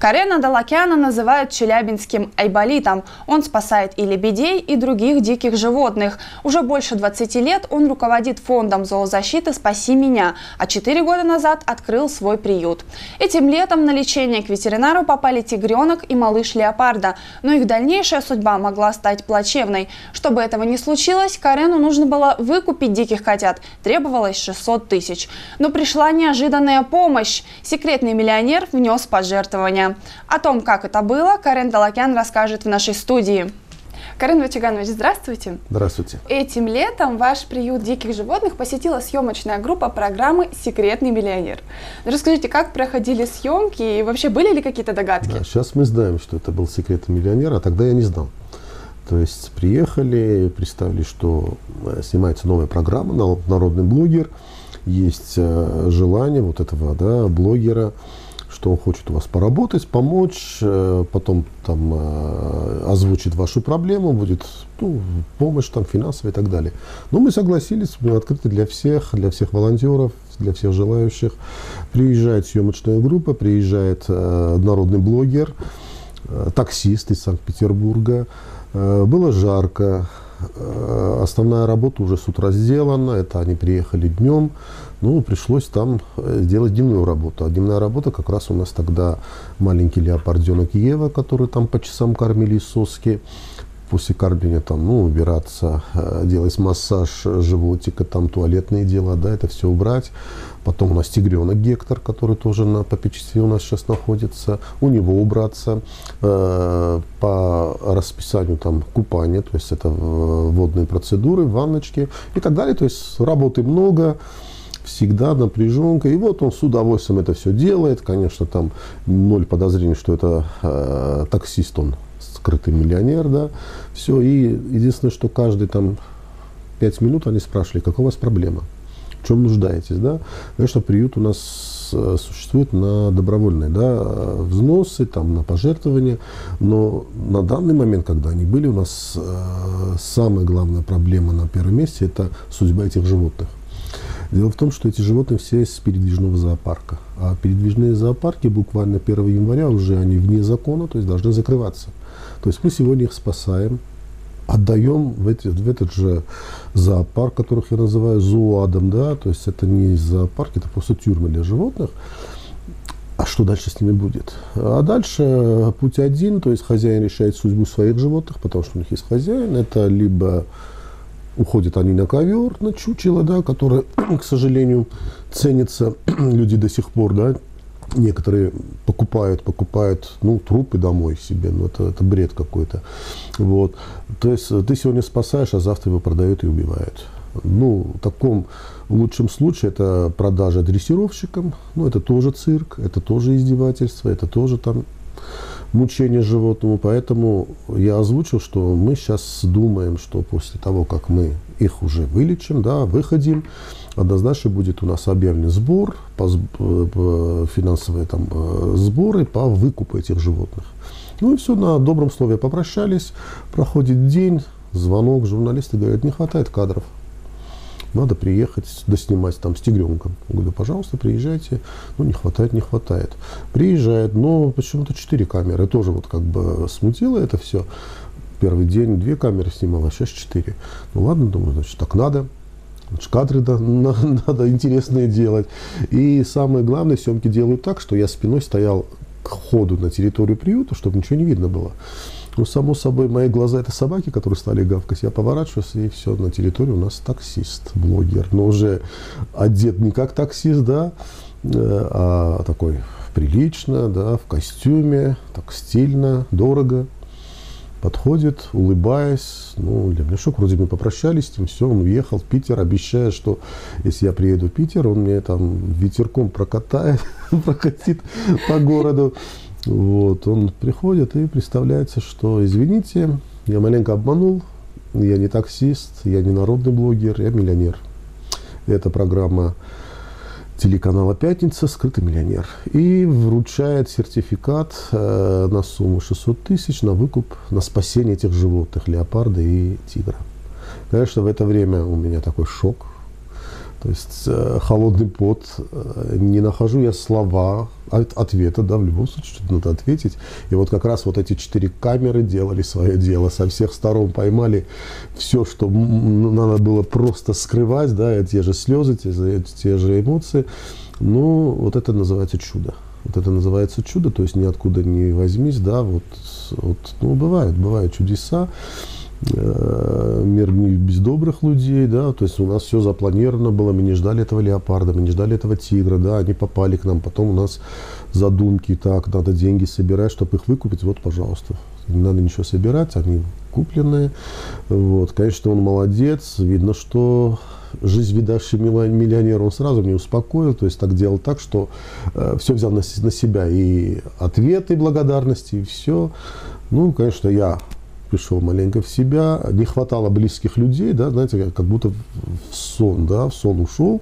Карена Даллакяна называют челябинским айболитом. Он спасает и лебедей, и других диких животных. Уже больше 20 лет он руководит фондом зоозащиты «Спаси меня», а 4 года назад открыл свой приют. Этим летом на лечение к ветеринару попали тигренок и малыш леопарда, но их дальнейшая судьба могла стать плачевной. Чтобы этого не случилось, Карену нужно было выкупить диких котят. Требовалось 600 тысяч. Но пришла неожиданная помощь. Секретный миллионер внес пожертвования. О том, как это было, Карен Даллакян расскажет в нашей студии. Карен Ватюганович, здравствуйте. Здравствуйте. Этим летом ваш приют диких животных посетила съемочная группа программы «Секретный миллионер». Расскажите, как проходили съемки и вообще были ли какие-то догадки? Да, сейчас мы знаем, что это был «Секретный миллионер», а тогда я не знал. То есть приехали, представили, что снимается новая программа «Народный блогер». Есть желание вот этого блогера, что он хочет у вас поработать, помочь, потом там озвучит вашу проблему, будет помощь там финансовая и так далее. Но мы согласились, мы открыты для всех волонтеров, для всех желающих. Приезжает съемочная группа, приезжает народный блогер, таксист из Санкт-Петербурга. Было жарко. Основная работа уже с утра сделана, это они приехали днем, ну, пришлось там сделать дневную работу. А дневная работа как раз у нас тогда маленький леопарденок Ева, который там по часам кормили соски. После кормления там, убираться, делать массаж животика, там туалетные дела, это все убрать. Потом у нас тигренок Гектор, который тоже на попечестве у нас сейчас находится, у него убраться. По расписанию там купание, то есть это водные процедуры, ванночки и так далее. То есть работы много. Всегда напряженка. И вот он с удовольствием это все делает. Конечно, там ноль подозрений, что это таксист он. Скрытый миллионер, все. И единственное, что каждые там 5 минут они спрашивали, какая у вас проблема, в чем нуждаетесь, Конечно, приют у нас существует на добровольные, взносы, там, на пожертвования, но на данный момент, когда они были, у нас самая главная проблема на первом месте – это судьба этих животных. Дело в том, что эти животные все из передвижного зоопарка. А передвижные зоопарки буквально 1 января уже они вне закона, то есть должны закрываться. То есть мы сегодня их спасаем, отдаем в этот же зоопарк, которых я называю зоадом, то есть это не зоопарк, это просто тюрьма для животных. А что дальше с ними будет? А дальше путь один, то есть хозяин решает судьбу своих животных, потому что у них есть хозяин, это либо... Уходят они на ковер, на чучело, которое, к сожалению, ценится. Люди до сих пор, некоторые покупают, трупы домой себе. Ну, это бред какой-то. Вот. То есть ты сегодня спасаешь, а завтра его продают и убивают. Ну, в таком лучшем случае это продажа дрессировщикам. Ну, это тоже цирк, это тоже издевательство, это тоже там... мучение животному. Поэтому я озвучил, что мы сейчас думаем, что после того, как мы их уже вылечим, выходим, однозначно будет у нас объявлен сбор, финансовые там сборы по выкупу этих животных. Ну и все, на добром слове попрощались. Проходит день, звонок, журналисты говорят, не хватает кадров. Надо приехать, доснимать там с тигренком. Я говорю, пожалуйста, приезжайте. Ну, не хватает, не хватает. Приезжает, но почему-то 4 камеры. Тоже вот как бы смутило это все. Первый день 2 камеры снимала, а сейчас 4. Ну, ладно, думаю, значит, так надо. Значит, кадры надо интересные делать. И самое главное, съемки делают так, что я спиной стоял к ходу на территорию приюта, чтобы ничего не видно было. Ну, само собой, мои глаза – это собаки, которые стали гавкать. Я поворачиваюсь, и все, на территории у нас таксист, блогер. Но уже одет не как таксист, а такой прилично, в костюме, так стильно, дорого. Подходит, улыбаясь, для меня шок, вроде мы попрощались, все, он уехал в Питер, обещая, что если я приеду в Питер, он мне там ветерком прокатит по городу. Вот, он приходит и представляется, что извините, я маленько обманул, я не таксист, я не народный блогер, я миллионер. Это программа телеканала «Пятница», «Скрытый миллионер». И вручает сертификат на сумму 600 тысяч на выкуп, на спасение этих животных, леопарда и тигра. Конечно, в это время у меня такой шок. То есть холодный пот, не нахожу я слова, ответа, да, в любом случае что-то надо ответить. И вот как раз вот эти 4 камеры делали свое дело, со всех сторон поймали все, что надо было просто скрывать, да, те же слезы, те же эмоции. Ну, вот это называется чудо. Вот это называется чудо, то есть ниоткуда не возьмись, да, ну, бывают чудеса. Мир не без добрых людей, да, то есть у нас все запланировано было, мы не ждали этого леопарда, мы не ждали этого тигра, да, они попали к нам, потом у нас задумки, так, надо деньги собирать, чтобы их выкупить, вот, пожалуйста, не надо ничего собирать, они купленные, вот, конечно, он молодец, видно, что жизнь видавший миллионер, он сразу меня успокоил, то есть так делал так, что все взял на себя, и ответы, и благодарности, и все, ну, конечно, я пришел маленько в себя, не хватало близких людей, да, знаете, как будто в сон ушел,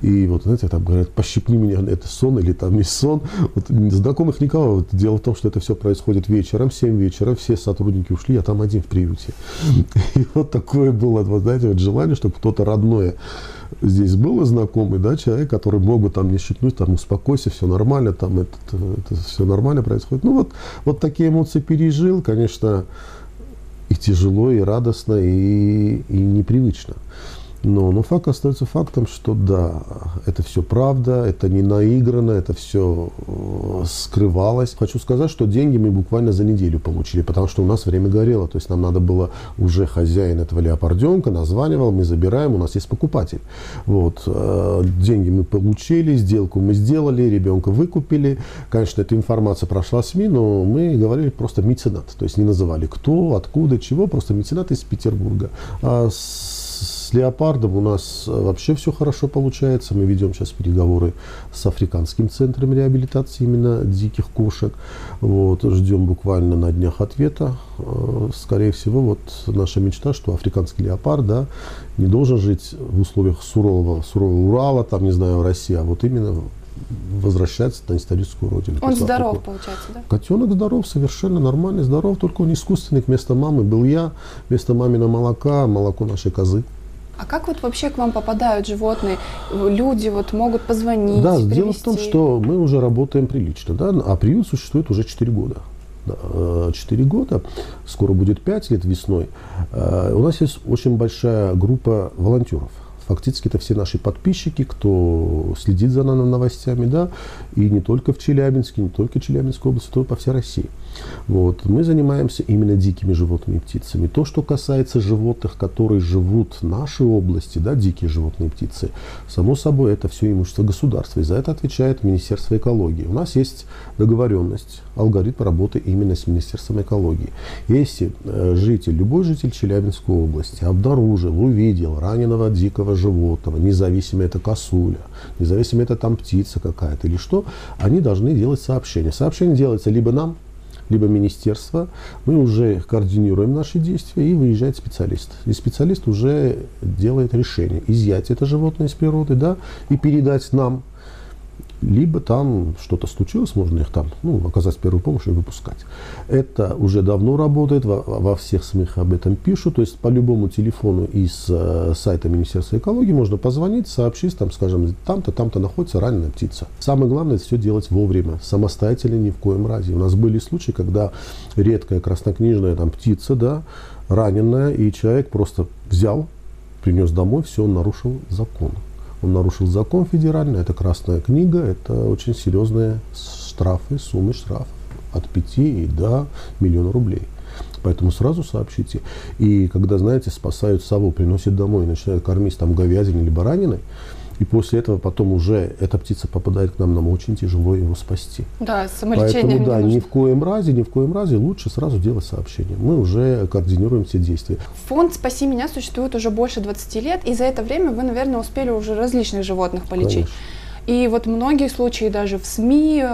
и вот, знаете, там говорят, пощипни меня, это сон или там не сон, вот, знакомых никого, вот, дело в том, что это все происходит вечером, в 7 вечера, все сотрудники ушли, я там один в приюте, и вот такое было, вот, знаете, вот желание, чтобы кто-то родное здесь был, знакомый, да, человек, который мог бы там не щипнуть, там, успокойся, все нормально, там, это все нормально происходит, ну, вот такие эмоции пережил, конечно, и тяжело, и радостно, и непривычно. Но факт остается фактом, что да, это все правда, это не наиграно, это все скрывалось. Хочу сказать, что деньги мы буквально за неделю получили, потому что у нас время горело. То есть нам надо было, уже хозяин этого леопарденка названивал, мы забираем, у нас есть покупатель. Вот. Деньги мы получили, сделку мы сделали, ребенка выкупили. Конечно, эта информация прошла в СМИ, но мы говорили просто меценат. То есть не называли кто, откуда, чего, просто меценат из Петербурга. А с леопардом у нас вообще все хорошо получается. Мы ведем сейчас переговоры с Африканским центром реабилитации именно диких кошек. Вот. Ждем буквально на днях ответа. Скорее всего, вот наша мечта, что африканский леопард, да, не должен жить в условиях сурового Урала, там, не знаю, России, а вот именно возвращается на историческую родину. Он здоров, получается, да? Котенок здоров, совершенно нормальный, здоров, только он искусственный. Вместо мамы был я, вместо маминого молока, молоко нашей козы. А как вот вообще к вам попадают животные? Люди вот могут позвонить, да, привезти? Дело в том, что мы уже работаем прилично, да, а приют существует уже 4 года. 4 года, скоро будет 5 лет весной. У нас есть очень большая группа волонтеров. Фактически это все наши подписчики, кто следит за нами новостями, да, и не только в Челябинске, не только в Челябинской области, но и по всей России. Вот. Мы занимаемся именно дикими животными и птицами. То, что касается животных, которые живут в нашей области, да, дикие животные и птицы, само собой, это все имущество государства, и за это отвечает Министерство экологии. У нас есть договоренность, алгоритм работы именно с Министерством экологии. Если любой житель Челябинской области обнаружил, увидел раненого дикого животного, независимо это косуля, независимо это там птица какая-то или что, они должны делать сообщение. Сообщение делается либо нам, либо министерство. Мы уже координируем наши действия, и выезжает специалист. И специалист уже делает решение изъять это животное из природы, да, и передать нам. Либо там что-то случилось, можно их там, ну, оказать первую помощь и выпускать. Это уже давно работает, во всех СМИ об этом пишут. То есть по любому телефону из сайта Министерства экологии можно позвонить, сообщить, там, скажем, там-то, там-то находится раненая птица. Самое главное, это все делать вовремя, самостоятельно ни в коем разе. У нас были случаи, когда редкая краснокнижная там птица, да, раненая, и человек просто взял, принес домой, все, он нарушил закон. Он нарушил закон федеральный, это красная книга, это очень серьезные штрафы, суммы штрафов от 5 и до миллиона рублей. Поэтому сразу сообщите. И когда, знаете, спасают сову, приносят домой и начинают кормить там говядиной или бараниной, и после этого потом уже эта птица попадает к нам, нам очень тяжело его спасти. Да, самолечение. Поэтому, да, ни в коем разе лучше сразу делать сообщение. Мы уже координируем все действия. Фонд «Спаси меня» существует уже больше 20 лет, и за это время вы, наверное, успели уже различных животных полечить. Конечно. И вот многие случаи даже в СМИ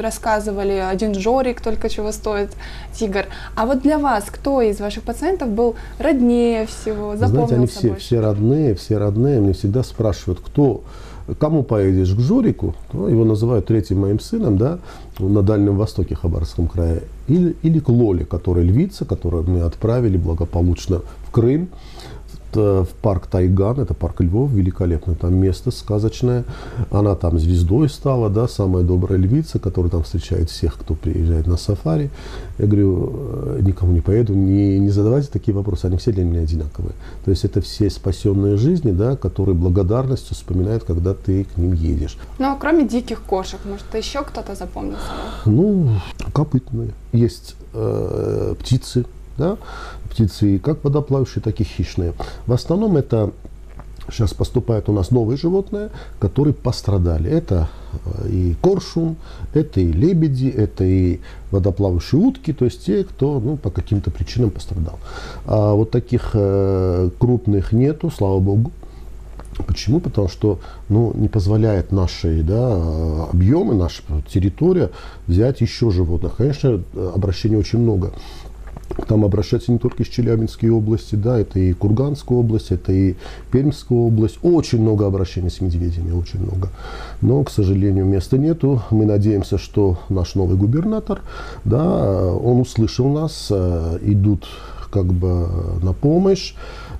рассказывали, один Жорик только чего стоит, тигр. А вот для вас, кто из ваших пациентов был роднее всего, запомнился? Знаете, они все родные, мне всегда спрашивают, кому поедешь к Жорику, его называют третьим моим сыном, да, на Дальнем Востоке, Хабаровском крае, или к Лоле, которая львица, которую мы отправили благополучно в Крым. в парк Тайган, это парк львов, великолепно, там место сказочное. Она там звездой стала, да, самая добрая львица, которая там встречает всех, кто приезжает на сафари. Я говорю, никому не поеду, не задавайте такие вопросы, они все для меня одинаковые. То есть это все спасенные жизни, да, которые благодарностью вспоминают, когда ты к ним едешь. Ну, а кроме диких кошек, может, еще кто-то запомнился? Ну, копытные. Есть птицы. Да? Птицы как водоплавающие, так и хищные. В основном это сейчас поступают у нас новые животные, которые пострадали. Это и коршун, это и лебеди, это и водоплавающие утки, то есть те, кто, ну, по каким-то причинам пострадал. А вот таких крупных нету, слава богу. Почему? Потому что, ну, не позволяет наши, да, объемы, наша территория взять еще животных. Конечно, обращений очень много. Там обращаются не только из Челябинской области, да, это и Курганская область, это и Пермская область. Очень много обращений с медведями, очень много. Но, к сожалению, места нету. Мы надеемся, что наш новый губернатор, да, он услышал нас, идут как бы на помощь.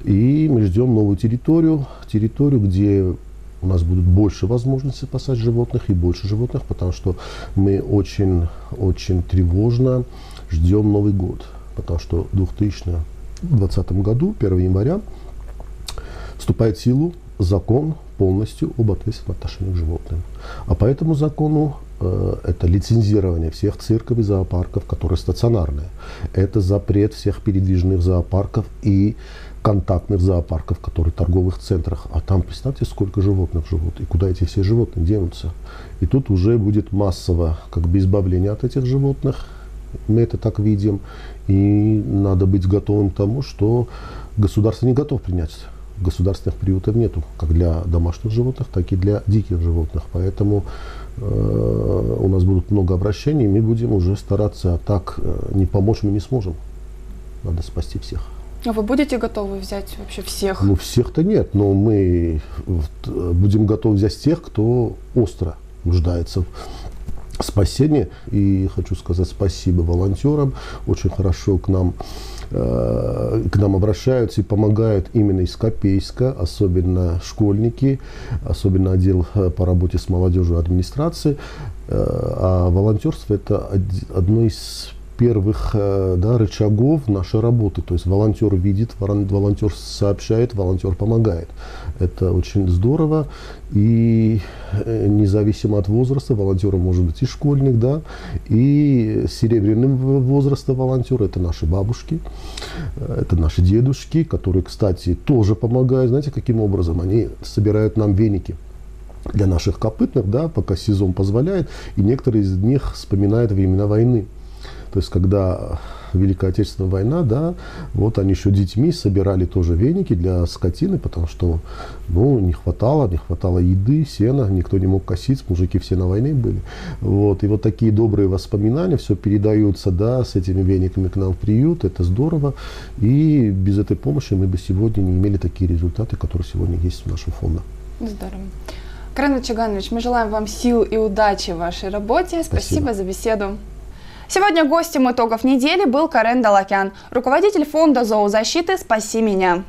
И мы ждем новую территорию, где у нас будут больше возможностей спасать животных и больше животных, потому что мы очень-очень тревожно ждем Новый год. Потому что в 2020 году, 1 января, вступает в силу закон полностью об ответственном отношении к животным. А по этому закону это лицензирование всех цирков и зоопарков, которые стационарные. Это запрет всех передвижных зоопарков и контактных зоопарков, которые в торговых центрах. А там, представьте, сколько животных живут и куда эти все животные денутся. И тут уже будет массово как бы избавление от этих животных. Мы это так видим. И надо быть готовым к тому, что государство не готово принять. Государственных приютов нету, как для домашних животных, так и для диких животных. Поэтому у нас будут много обращений, мы будем уже стараться, а так не помочь мы не сможем. Надо спасти всех. А вы будете готовы взять вообще всех? Ну, всех-то нет, но мы будем готовы взять тех, кто остро нуждается спасение. И хочу сказать спасибо волонтерам. Очень хорошо к нам обращаются и помогают именно из Копейска, особенно школьники, особенно отдел по работе с молодежью администрации. А волонтерство – это одно из первых, да, рычагов нашей работы. То есть волонтер видит, волонтер сообщает, волонтер помогает. Это очень здорово. И независимо от возраста, волонтер может быть и школьник, да, и серебряным возраста волонтер. Это наши бабушки, это наши дедушки, которые, кстати, тоже помогают. Знаете, каким образом? Они собирают нам веники для наших копытных, да, пока сезон позволяет. И некоторые из них вспоминают времена войны. То есть, когда Великая Отечественная война, да, вот они еще детьми собирали тоже веники для скотины, потому что, ну, не хватало еды, сена, никто не мог косить, мужики все на войне были. Вот, и вот такие добрые воспоминания, все передаются, да, с этими вениками к нам в приют, это здорово. И без этой помощи мы бы сегодня не имели такие результаты, которые сегодня есть у нашего фонда. Здорово. Карен Ватюганович, мы желаем вам сил и удачи в вашей работе. Спасибо за беседу. Сегодня гостем итогов недели был Карен Даллакян, руководитель фонда зоозащиты «Спаси меня».